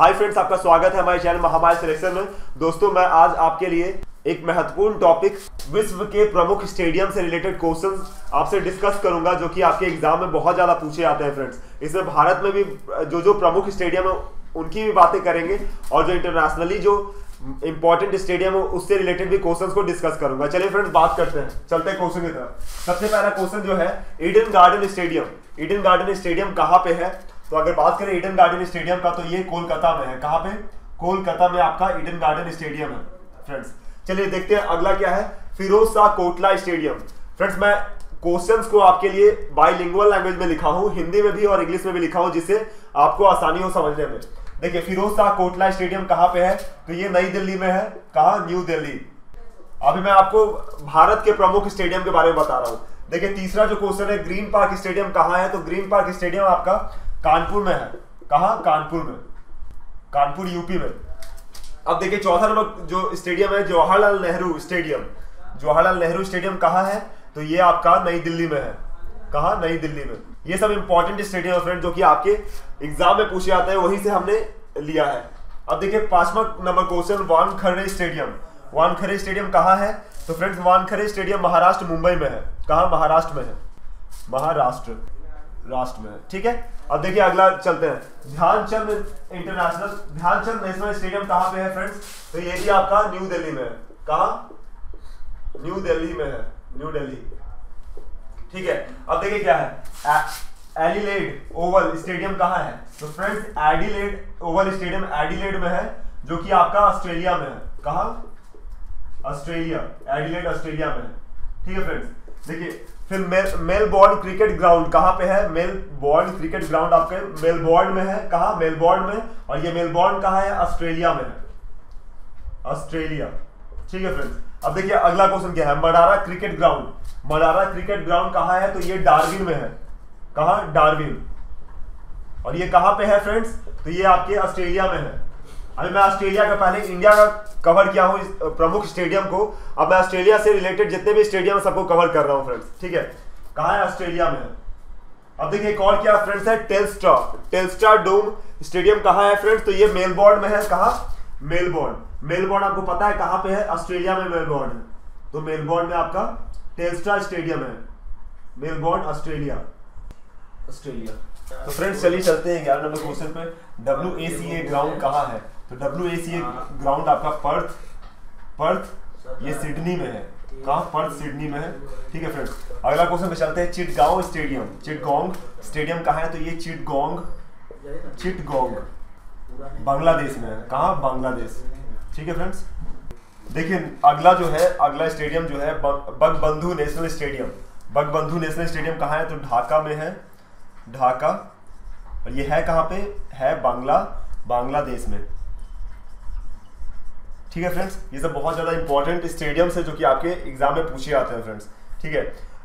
Hi friends, आपका स्वागत है हमारे चैनल महामाया सिलेक्शन में। दोस्तों, मैं आज आपके लिए एक महत्वपूर्ण टॉपिक विश्व के प्रमुख स्टेडियम से रिलेटेड क्वेश्चंस आपसे डिस्कस करूंगा जो कि आपके एग्जाम में बहुत ज़्यादा पूछे जाते हैं फ्रेंड्स। इसमें भारत में भी जो जो प्रमुख स्टेडियम है उनकी भी बातें करेंगे और जो इंटरनेशनली जो इंपॉर्टेंट स्टेडियम है उससे रिलेटेड भी क्वेश्चंस को डिस्कस करूंगा। चलिए फ्रेंड्स, बात करते हैं, चलते हैं क्वेश्चन की तरफ। सबसे पहला क्वेश्चन जो है Eden Garden stadium. Eden Garden stadium कहाँ पे है? तो अगर बात करें ईडन गार्डन स्टेडियम का तो ये कोलकाता में है। कहाँ पे? कोलकाता में आपका ईडन गार्डन स्टेडियम है फ्रेंड्स। चलिए देखते हैं अगला क्या है, फिरोज शाह कोटला स्टेडियम। फ्रेंड्स, मैं क्वेश्चंस को आपके लिए बाईलिंगुअल लैंग्वेज में लिखा हूँ, हिंदी में भी और इंग्लिश में भी लिखा हूँ, जिससे आपको आसानी हो समझने में। देखिए, फिरोज शाह कोटला स्टेडियम कहाँ पे है? तो ये नई दिल्ली में है। कहाँ? न्यू दिल्ली। अभी मैं आपको भारत के प्रमुख स्टेडियम के बारे में बता रहा हूँ। देखिए, तीसरा जो क्वेश्चन है, ग्रीन पार्क स्टेडियम कहाँ है? तो ग्रीन पार्क स्टेडियम आपका कानपुर में है। कहाँ? कानपुर में, कानपुर यूपी में। अब देखिए, चौथा नंबर जो स्टेडियम है, जवाहरलाल नेहरू स्टेडियम। जवाहरलाल नेहरू स्टेडियम कहाँ है? तो ये आपका नई दिल्ली में है। कहाँ? नई दिल्ली में। ये सब इंपॉर्टेंट स्टेडियम है फ्रेंड जो कि आपके एग्जाम में पूछे जाते हैं, वहीं से हमने लिया है। अब देखिए, पांचवा number question, Wankhede stadium. Wankhede stadium कहाँ है? तो फ्रेंड्स, वानखेड़े स्टेडियम महाराष्ट्र, मुंबई में है। कहाँ? महाराष्ट्र में है। महाराष्ट्र राष्ट्र में, ठीक है। अब देखिए अगला चलते हैं, ध्यानचंद नेशनल स्टेडियम कहाँ पे है फ्रेंड्स? तो ये भी आपका न्यू दिल्ली में है। कहाँ? न्यू दिल्ली में है, न्यू दिल्ली, ठीक है। अब देखिए क्या है, एडिलेड ओवल स्टेडियम कहाँ है? तो friends, Adelaide Oval stadium Adelaide में है जो कि आपका ऑस्ट्रेलिया में है। कहाँ? ऑस्ट्रेलिया, एडिलेड ऑस्ट्रेलिया में, ठीक है फ्रेंड्स। देखिए फिर मेलबोर्न क्रिकेट ग्राउंड कहाँ पे है? मेलबोर्न क्रिकेट ग्राउंड आपके मेलबोर्न में है। कहाँ? मेलबोर्न में। और ये मेलबोर्न कहाँ है? ऑस्ट्रेलिया में है, ऑस्ट्रेलिया, ठीक है फ्रेंड्स। अब देखिए अगला क्वेश्चन क्या है, मडारा क्रिकेट ग्राउंड। मडारा क्रिकेट ग्राउंड कहाँ है? तो ये डार्विन में है। कहाँ? डार्विन। और ये कहाँ पे है फ्रेंड्स? तो ये आपके ऑस्ट्रेलिया में है। अभी मैं ऑस्ट्रेलिया का पहले इंडिया का कवर किया हूँ इस प्रमुख स्टेडियम को, अब मैं ऑस्ट्रेलिया से रिलेटेड जितने भी स्टेडियम सबको कवर कर रहा हूँ फ्रेंड्स, ठीक है। कहाँ है? ऑस्ट्रेलिया में है। अब देखिए एक और क्या फ्रेंड्स है, टेल्स्ट्रा डोम स्टेडियम कहाँ है फ्रेंड्स? तो ये मेलबोर्न में है। कहाँ? मेलबोर्न। मेलबोर्न आपको पता है कहाँ पे है? ऑस्ट्रेलिया में मेलबोर्न है। तो मेलबोर्न में आपका टेल्स्ट्रा स्टेडियम है, मेलबोर्न, ऑस्ट्रेलिया, ऑस्ट्रेलिया। तो फ्रेंड्स चलिए चलते हैं 11 नंबर क्वेश्चन पे, WACA ग्राउंड कहाँ है? तो WACA ग्राउंड आपका पर्थ, ये सिडनी में है। कहाँ? पर्थ, सिडनी में है, ठीक है फ्रेंड्स। अगला क्वेश्चन पे चलते हैं, चिटगांग स्टेडियम कहाँ है? तो ये चिटगांग बांग्लादेश में है। कहाँ? बांग्लादेश, ठीक है फ्रेंड्स। देखिए अगला जो है, अगला स्टेडियम जो है Bangabandhu national stadium. Bangabandhu national stadium कहाँ है? तो ढाका में है, ढाका। और ये है कहाँ पे है? बांग्लादेश में, ठीक है फ्रेंड्स। ये सब बहुत ज़्यादा इंपॉर्टेंट स्टेडियम है जो कि आपके एग्जाम में पूछे जाते हैं फ्रेंड्स, ठीक है।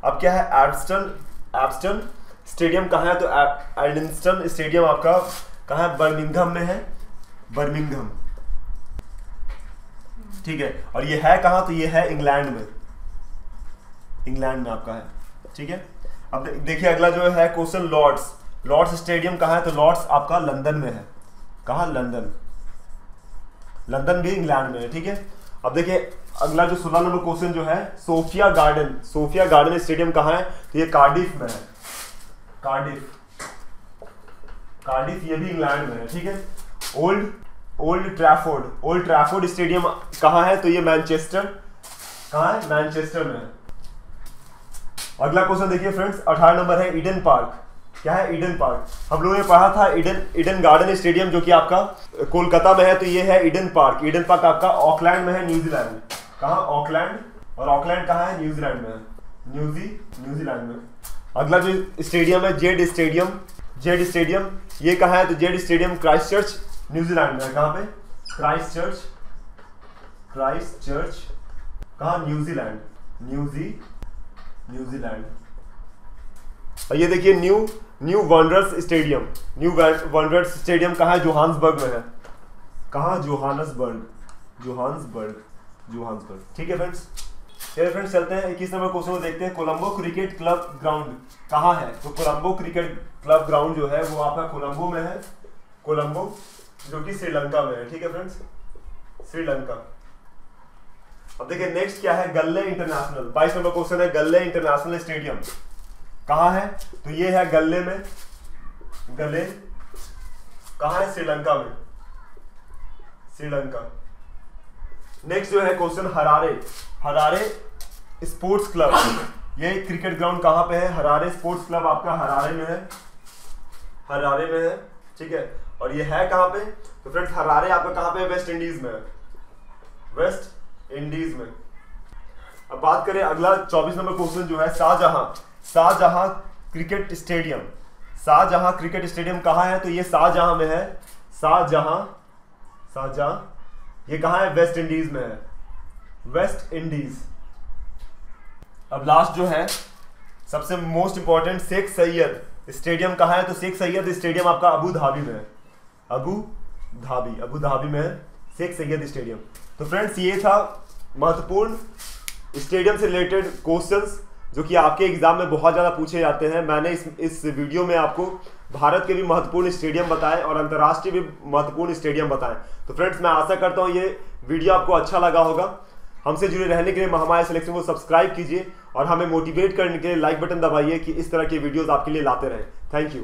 अब क्या है, एब्स्टन स्टेडियम कहाँ है? तो एल्डिंस्टन स्टेडियम आपका कहाँ है? बर्मिंघम में है, बर्मिंघम, ठीक है। और ये है कहाँ? तो ये है इंग्लैंड में, इंग्लैंड में आपका है, ठीक है। अब देखिए अगला जो है क्वेश्चन, लॉर्ड्स स्टेडियम कहाँ है? तो लॉर्ड्स आपका लंदन में है। कहाँ? लंदन भी इंग्लैंड में है, ठीक है। अब देखिए अगला जो 16 नंबर क्वेश्चन जो है, सोफिया गार्डन स्टेडियम कहाँ है? तो ये कार्डिफ में है, कार्डिफ, ये भी इंग्लैंड में है, ठीक है। ओल्ड ट्रैफोर्ड स्टेडियम कहाँ है? तो ये मैनचेस्टर, कहाँ है? मैनचेस्टर में है। अगला क्वेश्चन देखिए फ्रेंड्स, 18 नंबर है, ईडन पार्क। क्या है? Eden Park. हम लोगों ने पढ़ा था ईडन गार्डन स्टेडियम जो कि आपका कोलकाता में है, तो ये है ईडन पार्क। ईडन पार्क आपका ऑकलैंड में है, न्यूजीलैंड में। कहाँ? ऑकलैंड। और ऑकलैंड कहाँ है? न्यूजीलैंड में है, न्यूजीलैंड में। अगला जो स्टेडियम है, जेड स्टेडियम ये कहाँ है? तो Jade stadium Christchurch, New Zealand में है। कहाँ पे? क्राइस्ट चर्च कहाँ? New Zealand, New Zealand. और ये देखिए न्यू वांडरर्स स्टेडियम कहाँ है? जोहान्सबर्ग में है। कहाँ? जोहान्सबर्ग, ठीक है फ्रेंड्स। चलिए फ्रेंड्स चलते हैं 21 नंबर क्वेश्चन को देखते हैं, कोलंबो क्रिकेट क्लब ग्राउंड कहाँ है? तो कोलंबो क्रिकेट क्लब ग्राउंड जो है वो आपका कोलंबो में है, कोलंबो। जो कि श्रीलंका में है। ठीक है फ्रेंड्स, श्रीलंका। अब देखिए नेक्स्ट क्या है, गल्ले इंटरनेशनल। 22 नंबर क्वेश्चन है गल्ले इंटरनेशनल स्टेडियम कहाँ है, तो ये है गल्ले में। गल्ले कहाँ है, श्रीलंका में, श्रीलंका। नेक्स्ट जो है question Harare, Harare sports club. ये क्रिकेट ग्राउंड कहाँ पे है, हरारे स्पोर्ट्स क्लब आपका हरारे में है, हरारे में है। ठीक है, और ये है कहाँ पे, तो फ्रेंड्स हरारे आपका कहाँ पे है, वेस्ट इंडीज में है, वेस्ट इंडीज में। अब बात करें अगला 24 नंबर क्वेश्चन जो है Shahjahan, Shahjahan cricket stadium. Shahjahan cricket stadium कहाँ है, तो ये शाहजहां में है, शाहजहां, शाहजहां। ये कहाँ है, वेस्ट इंडीज में है, वेस्ट इंडीज। अब लास्ट जो है सबसे most important, Sheikh Zayed stadium कहाँ है, तो शेख सैयद स्टेडियम आपका अबू धाबी में है, अबू धाबी, अबू धाबी में है शेख सैयद स्टेडियम। तो फ्रेंड्स ये था महत्वपूर्ण स्टेडियम से रिलेटेड क्वेश्चंस जो कि आपके एग्जाम में बहुत ज़्यादा पूछे जाते हैं। मैंने इस वीडियो में आपको भारत के भी महत्वपूर्ण स्टेडियम बताएं और अंतर्राष्ट्रीय भी महत्वपूर्ण स्टेडियम बताएं। तो फ्रेंड्स मैं आशा करता हूँ ये वीडियो आपको अच्छा लगा होगा। हमसे जुड़े रहने के लिए महामाया सिलेक्शन को सब्सक्राइब कीजिए और हमें मोटिवेट करने के लिए लाइक बटन दबाइए कि इस तरह के वीडियोस आपके लिए लाते रहें। Thank you.